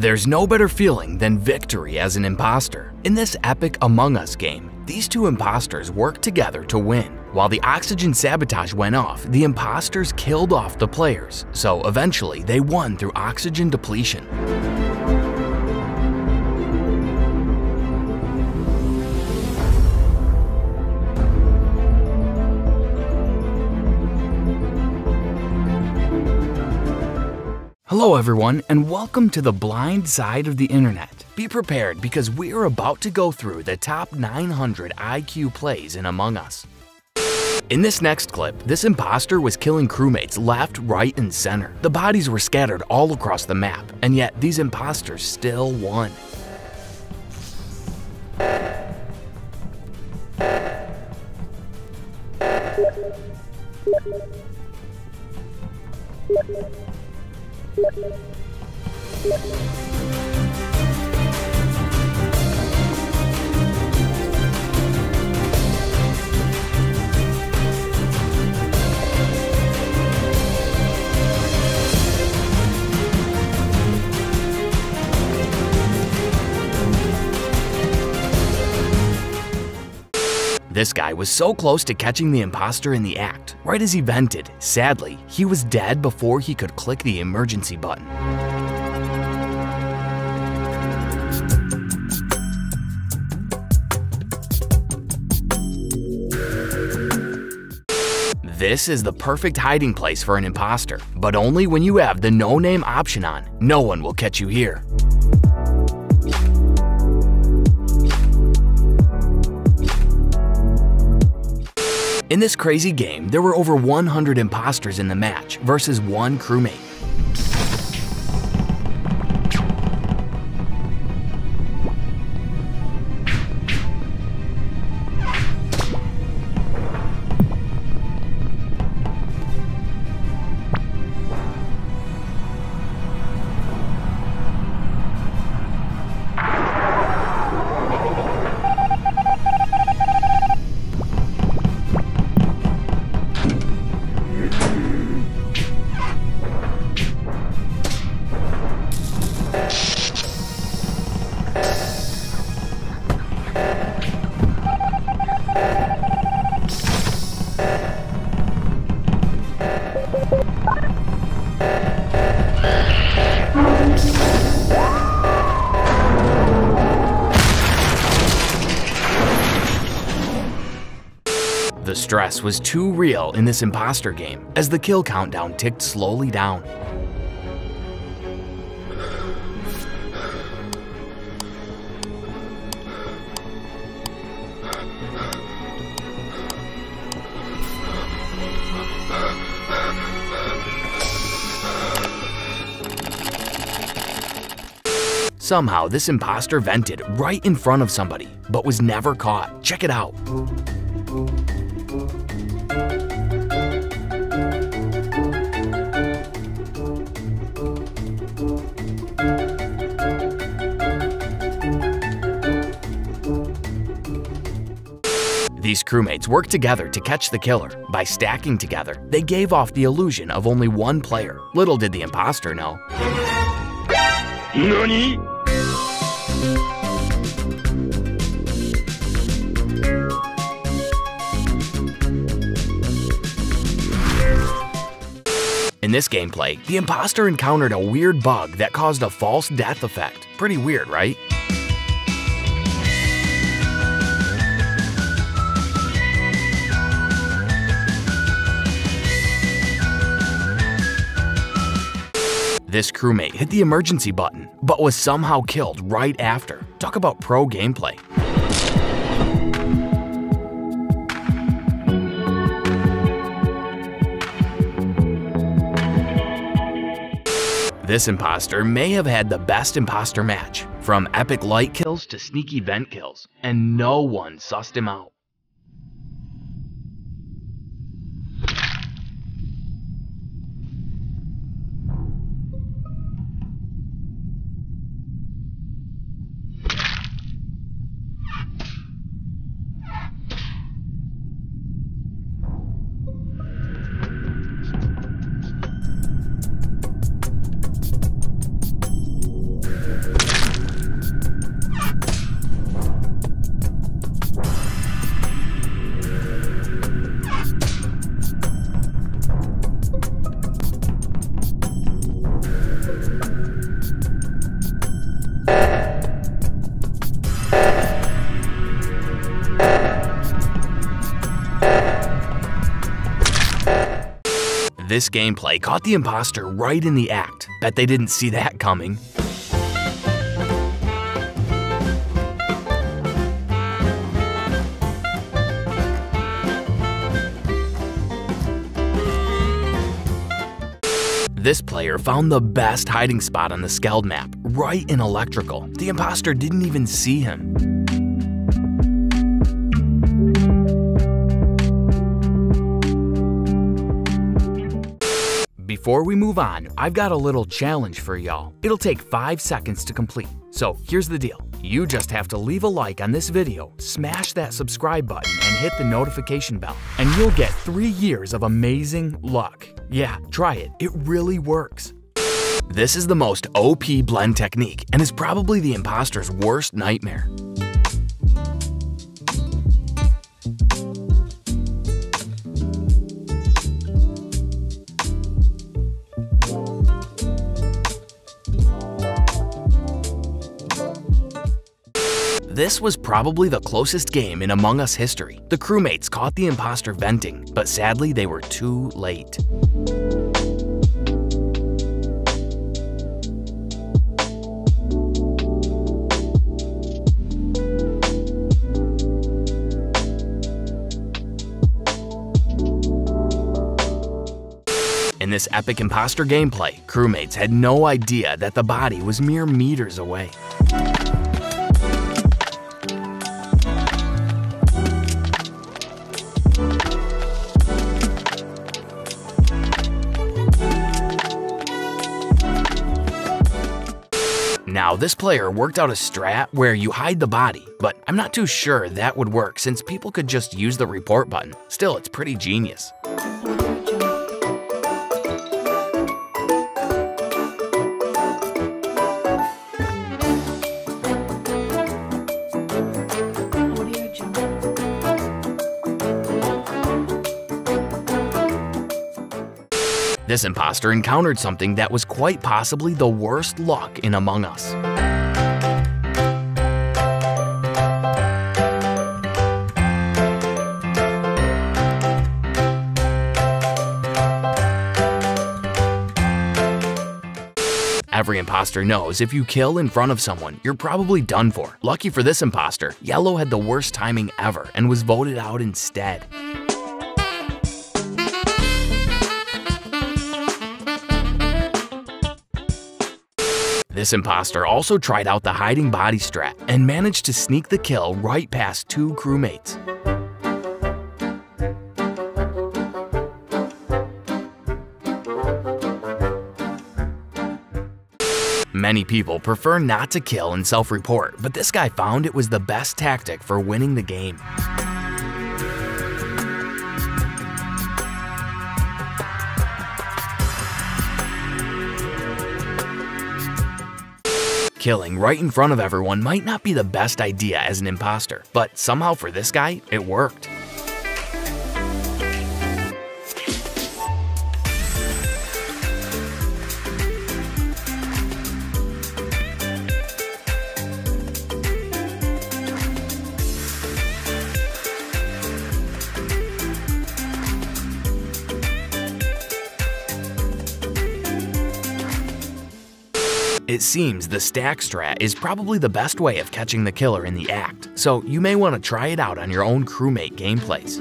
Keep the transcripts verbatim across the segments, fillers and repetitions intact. There's no better feeling than victory as an imposter. In this epic Among Us game, these two imposters worked together to win. While the oxygen sabotage went off, the imposters killed off the players, so eventually they won through oxygen depletion. Hello everyone, and welcome to the blind side of the internet. Be prepared because we are about to go through the top nine hundred I Q plays in Among Us. In this next clip, this imposter was killing crewmates left, right, and center. The bodies were scattered all across the map, and yet these imposters still won. This guy was so close to catching the imposter in the act. Right as he vented, sadly, he was dead before he could click the emergency button. This is the perfect hiding place for an imposter, but only when you have the no-name option on. No one will catch you here. In this crazy game, there were over one hundred imposters in the match versus one crewmate. The stress was too real in this imposter game as the kill countdown ticked slowly down. Somehow, this imposter vented right in front of somebody, but was never caught. Check it out. These crewmates worked together to catch the killer. By stacking together, they gave off the illusion of only one player. Little did the imposter know. Nani? In this gameplay, the imposter encountered a weird bug that caused a false death effect. Pretty weird, right? This crewmate hit the emergency button, but was somehow killed right after. Talk about pro gameplay. This imposter may have had the best imposter match, from epic light kills to sneaky vent kills, and no one sussed him out. this gameplay caught the imposter right in the act. Bet they didn't see that coming. This player found the best hiding spot on the Skeld map, right in electrical. The imposter didn't even see him. Before we move on, I've got a little challenge for y'all. It'll take five seconds to complete. So here's the deal. You just have to leave a like on this video, smash that subscribe button, and hit the notification bell, and you'll get three years of amazing luck. Yeah, try it. It really works. This is the most O P blend technique and is probably the imposter's worst nightmare. This was probably the closest game in Among Us history. The crewmates caught the imposter venting, but sadly they were too late. In this epic imposter gameplay, crewmates had no idea that the body was mere meters away. Now, this player worked out a strat where you hide the body, but I'm not too sure that would work since people could just use the report button. Still, it's pretty genius. This imposter encountered something that was quite possibly the worst luck in Among Us. Every imposter knows if you kill in front of someone, you're probably done for. Lucky for this imposter, Yellow had the worst timing ever and was voted out instead. This imposter also tried out the hiding body strat and managed to sneak the kill right past two crewmates. Many people prefer not to kill and self-report, but this guy found it was the best tactic for winning the game. Killing right in front of everyone might not be the best idea as an imposter, but somehow for this guy, it worked. It seems the stack strat is probably the best way of catching the killer in the act, so you may want to try it out on your own crewmate gameplays.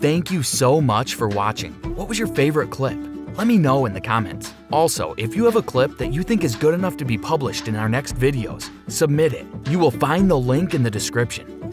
Thank you so much for watching. What was your favorite clip? Let me know in the comments. Also, if you have a clip that you think is good enough to be published in our next videos, submit it. You will find the link in the description.